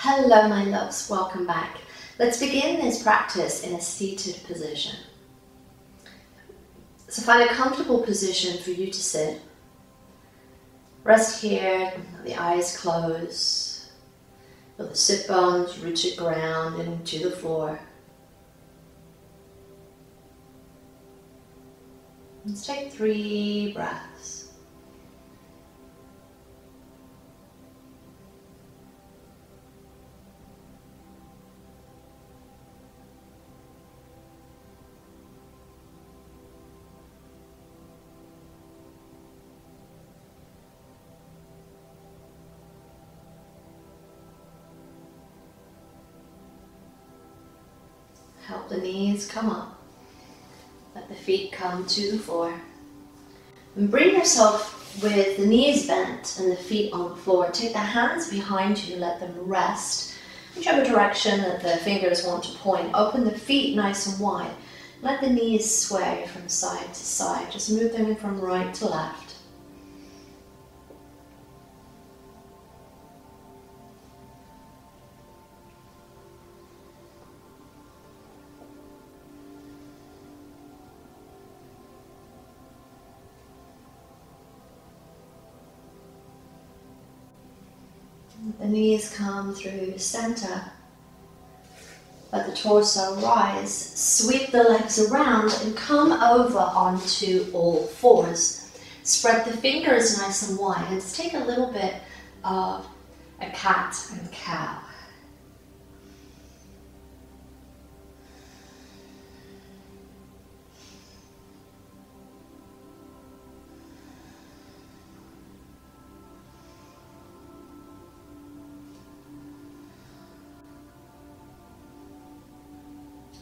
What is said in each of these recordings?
Hello my loves, welcome back. Let's begin this practice in a seated position. So find a comfortable position for you to sit. Rest here, the eyes closed. Feel the sit bones root to ground and to the floor. Let's take 3 breaths. Help the knees come up, let the feet come to the floor. And bring yourself with the knees bent and the feet on the floor. Take the hands behind you, let them rest. Whichever direction that the fingers want to point, open the feet nice and wide. Let the knees sway from side to side. Just move them from right to left. The knees come through the center, let the torso rise, sweep the legs around and come over onto all fours. Spread the fingers nice and wide. Let's take a little bit of a cat and cow.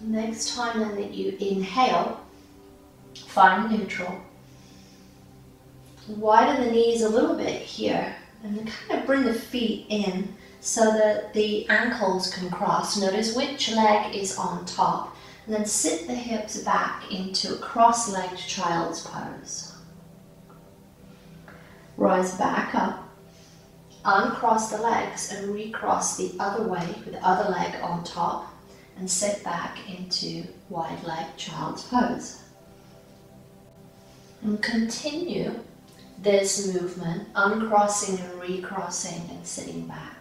Next time then that you inhale, find neutral. Widen the knees a little bit here and then kind of bring the feet in so that the ankles can cross. Notice which leg is on top and then sit the hips back into a cross-legged child's pose. Rise back up, uncross the legs and recross the other way with the other leg on top. And sit back into wide leg child's pose. And continue this movement, uncrossing and recrossing and sitting back.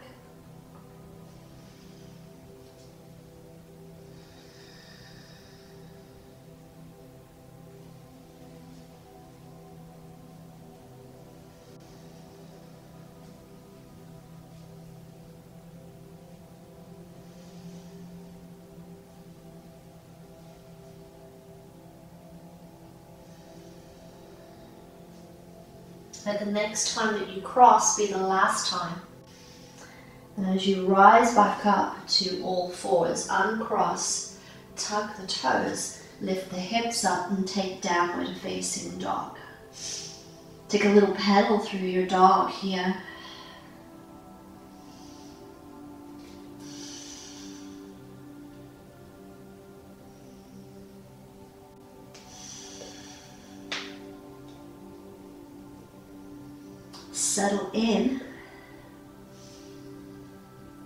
Let the next time that you cross be the last time. And as you rise back up to all fours, uncross, tuck the toes, lift the hips up and take downward facing dog. Take a little pedal through your dog here. Settle in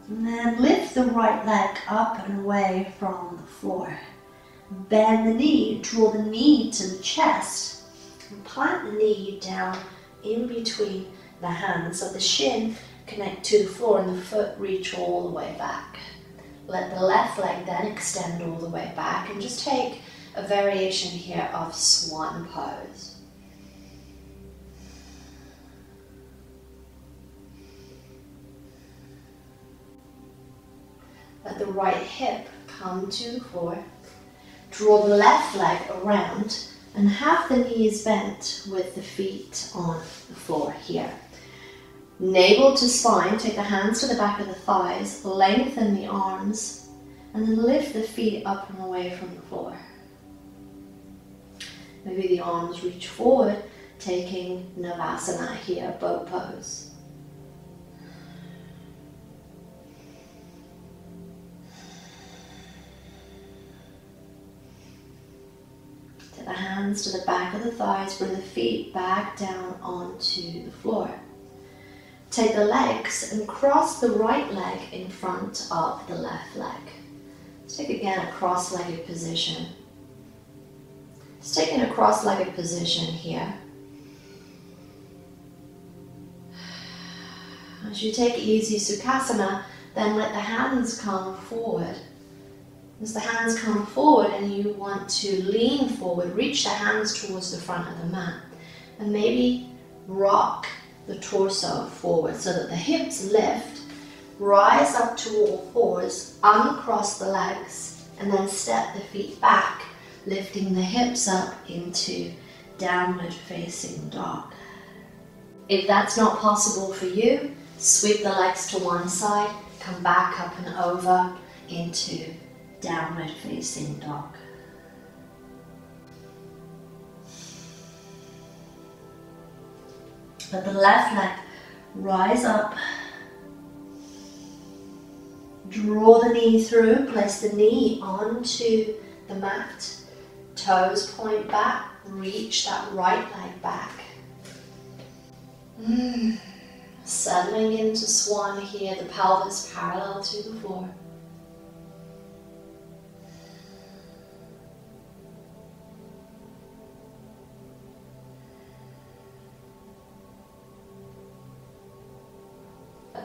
and then lift the right leg up and away from the floor. Bend the knee, draw the knee to the chest and plant the knee down in between the hands so the shin connect to the floor and the foot reach all the way back. Let the left leg then extend all the way back and just take a variation here of Swan Pose. Let the right hip come to the floor, draw the left leg around and have the knees bent with the feet on the floor here. Navel to spine, take the hands to the back of the thighs, lengthen the arms and then lift the feet up and away from the floor. Maybe the arms reach forward, taking Navasana here, boat pose. The hands to the back of the thighs, bring the feet back down onto the floor. Rotate the legs and cross the right leg in front of the left leg. Let's take again a cross-legged position. Let's take in a cross-legged position here. As you take easy Sukhasana, then let the hands come forward. As the hands come forward and you want to lean forward, reach the hands towards the front of the mat. And maybe rock the torso forward so that the hips lift, rise up to all fours, uncross the legs, and then step the feet back, lifting the hips up into downward facing dog. If that's not possible for you, sweep the legs to one side, come back up and over into downward facing dog. Let the left leg rise up, draw the knee through, place the knee onto the mat, toes point back, reach that right leg back. Settling into Swan here, the pelvis parallel to the floor.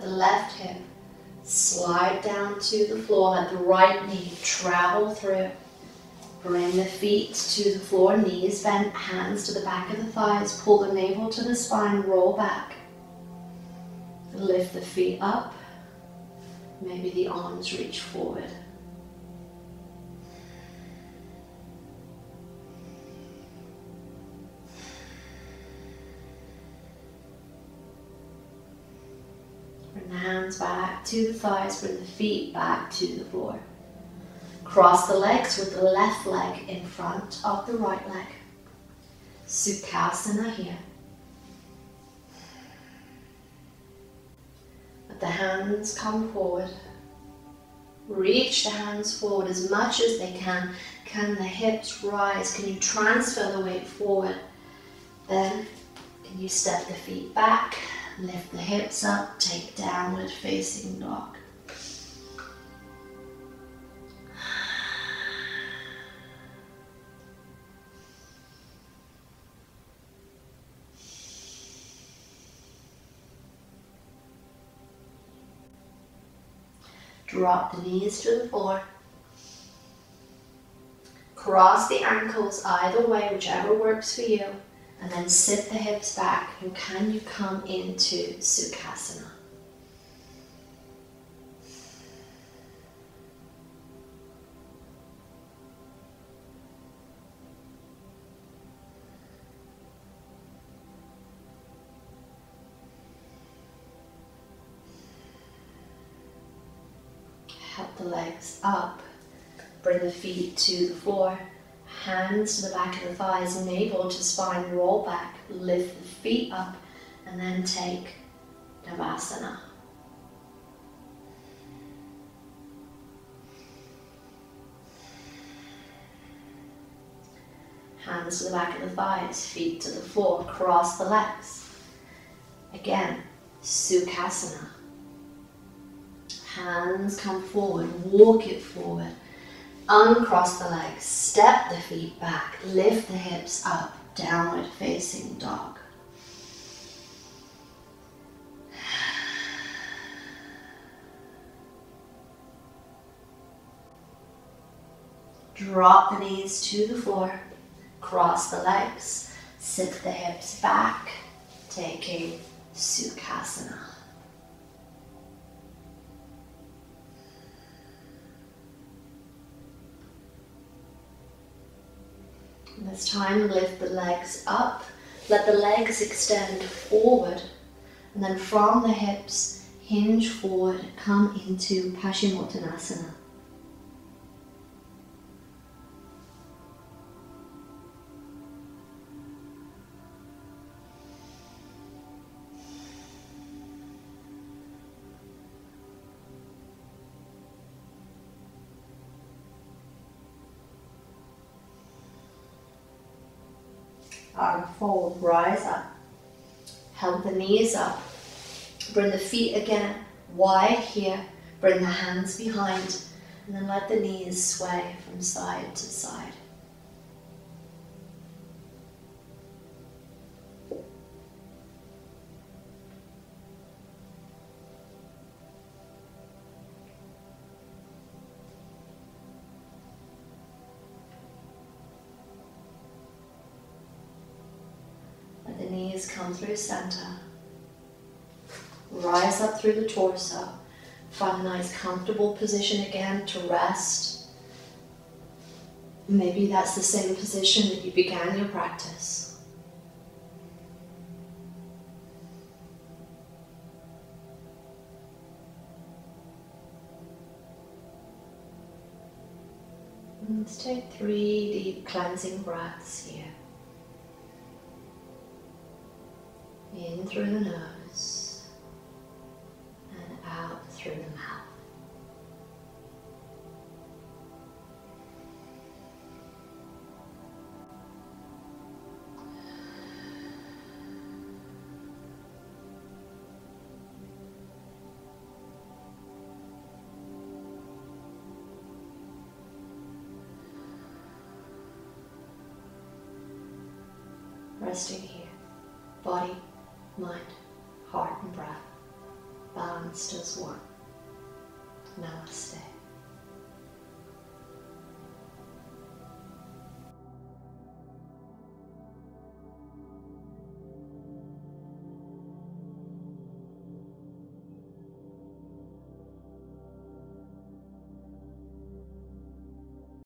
The left hip slide down to the floor, let the right knee travel through, bring the feet to the floor, knees bent, hands to the back of the thighs, pull the navel to the spine, roll back, lift the feet up, maybe the arms reach forward. Hands back to the thighs, bring the feet back to the floor. Cross the legs with the left leg in front of the right leg. Sukhasana here. Let the hands come forward. Reach the hands forward as much as they can. Can the hips rise? Can you transfer the weight forward? Then can you step the feet back? Lift the hips up, take downward facing dog. Drop the knees to the floor. Cross the ankles either way, whichever works for you. And then sit the hips back, and can you come into Sukhasana? Help the legs up, bring the feet to the floor. Hands to the back of the thighs, navel to spine, roll back, lift the feet up, and then take Navasana. Hands to the back of the thighs, feet to the floor, cross the legs. Again, Sukhasana. Hands come forward, walk it forward. Uncross the legs, step the feet back, lift the hips up, downward facing dog. Drop the knees to the floor, cross the legs, sit the hips back, taking Sukhasana. This time, lift the legs up, let the legs extend forward, and then from the hips, hinge forward, come into Paschimottanasana. Arm fold, rise up, help the knees up, bring the feet again wide here, bring the hands behind, and then let the knees sway from side to side. Knees come through center, rise up through the torso, find a nice comfortable position again to rest. Maybe that's the same position that you began your practice. And let's take 3 deep cleansing breaths here. In through the nose and out through the mouth. Resting here, body, mind, heart and breath, balanced as one. Namaste.